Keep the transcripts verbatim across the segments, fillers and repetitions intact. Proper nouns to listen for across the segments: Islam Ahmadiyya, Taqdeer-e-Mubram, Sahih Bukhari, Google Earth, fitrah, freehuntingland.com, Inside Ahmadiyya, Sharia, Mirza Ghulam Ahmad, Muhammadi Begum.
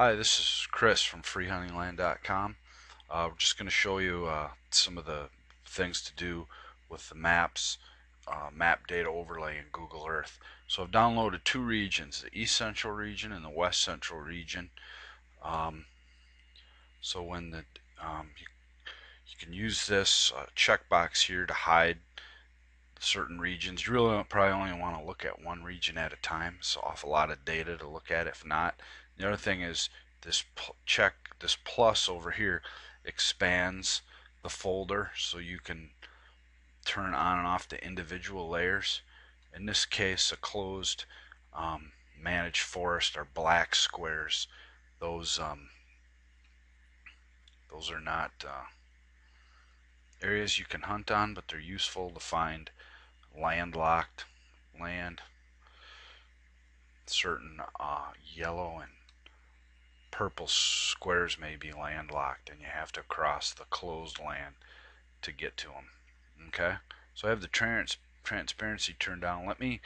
Hi, this is Chris from free hunting land dot com. Uh, we're just going to show you uh, some of the things to do with the maps, uh, map data overlay in Google Earth. So I've downloaded two regions, the East Central region and the West Central region. Um, so when the um, you, you can use this uh, checkbox here to hide certain regions. You really don't, probably only want to look at one region at a time. It's an awful lot of data to look at if not. The other thing is this check, this plus over here expands the folder so you can turn on and off the individual layers. In this case, a closed um, managed forest are black squares. Those um, those are not uh, areas you can hunt on, but they're useful to find landlocked land. Certain uh, yellow and purple squares may be landlocked and you have to cross the closed land to get to them. Okay, so I have the trans transparency turned on. Let me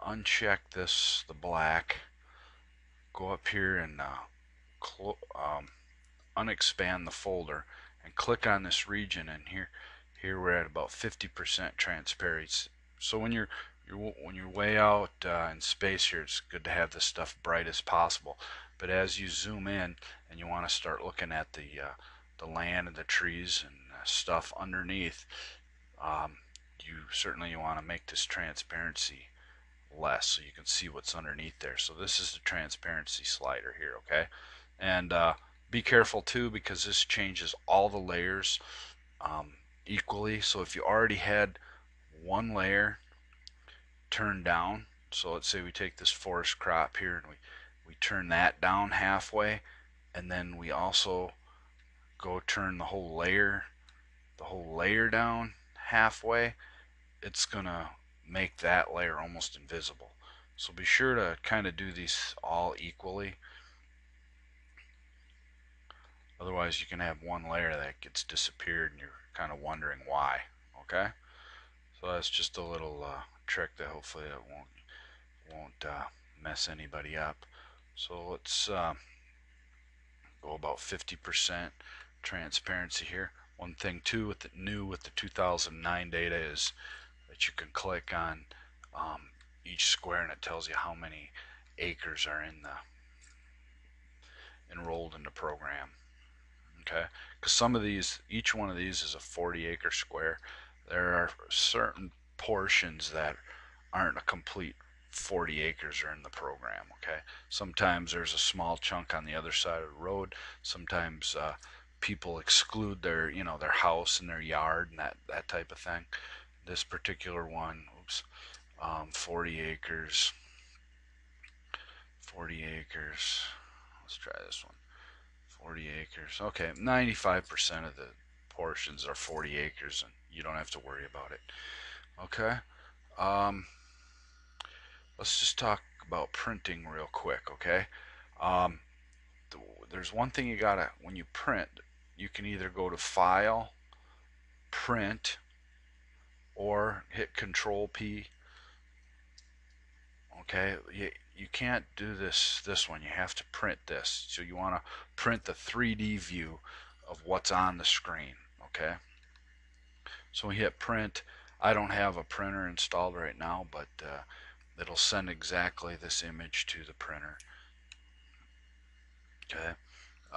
uncheck this, the black, go up here and uh, clo um, unexpand the folder and click on this region, and here here we're at about fifty percent transparency. So when you're You're, when you're way out uh, in space here, it's good to have this stuff bright as possible. But as you zoom in and you want to start looking at the uh, the land and the trees and stuff underneath, um, you certainly you want to make this transparency less so you can see what's underneath there. So this is the transparency slider here, okay? And uh, be careful too, because this changes all the layers um, equally. So if you already had one layer turn down, so let's say we take this forest crop here and we we turn that down halfway, and then we also go turn the whole layer the whole layer down halfway, it's gonna make that layer almost invisible. So be sure to kind of do these all equally, otherwise you can have one layer that gets disappeared and you're kind of wondering why. Okay, so that's just a little uh, trick that hopefully it won't won't uh, mess anybody up. So let's uh, go about fifty percent transparency here. One thing too with the new with the two thousand nine data is that you can click on um, each square and it tells you how many acres are in the enrolled in the program. Okay, because some of these, each one of these is a forty acre square. There are certain portions that aren't a complete forty acres are in the program. Okay, sometimes there's a small chunk on the other side of the road. Sometimes uh, people exclude their, you know, their house and their yard and that that type of thing. This particular one, oops, um, forty acres. forty acres. Let's try this one. forty acres. Okay, ninety-five percent of the portions are forty acres, and you don't have to worry about it. Okay, um, let's just talk about printing real quick. Okay, um, th there's one thing you gotta, when you print, you can either go to File, Print, or hit Control P. Okay, you, you can't do this this one, you have to print this. So you want to print the three D view of what's on the screen. Okay, so we hit Print. I don't have a printer installed right now, but uh, it'll send exactly this image to the printer. Okay,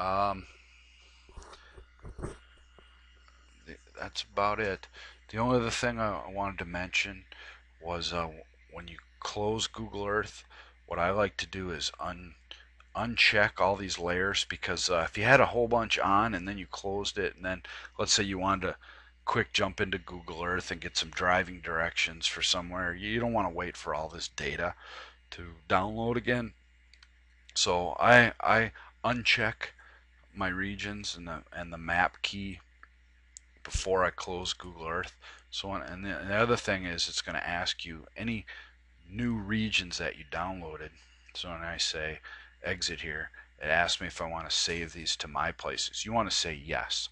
um, th that's about it. The only other thing I, I wanted to mention was uh, when you close Google Earth, what I like to do is un uncheck all these layers, because uh, if you had a whole bunch on and then you closed it, and then let's say you wanted to quick jump into Google Earth and get some driving directions for somewhere, you don't want to wait for all this data to download again. So I I uncheck my regions and the and the map key before I close Google Earth. So and the, and the other thing is, it's going to ask you any new regions that you downloaded. So when I say exit here, it asks me if I want to save these to My Places. You want to say yes.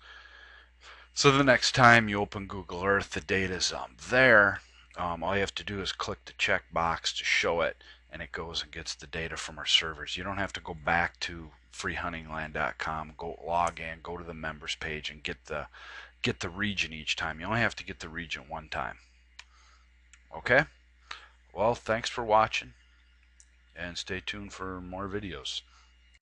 So the next time you open Google Earth, the data's um, there. Um, all you have to do is click the checkbox to show it, and it goes and gets the data from our servers. You don't have to go back to free hunting land dot com, go log in, go to the members page, and get the get the region each time. You only have to get the region one time. Okay? Well, thanks for watching, and stay tuned for more videos.